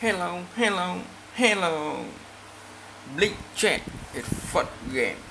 Hello, hello, hello. Flick Chess is fun game.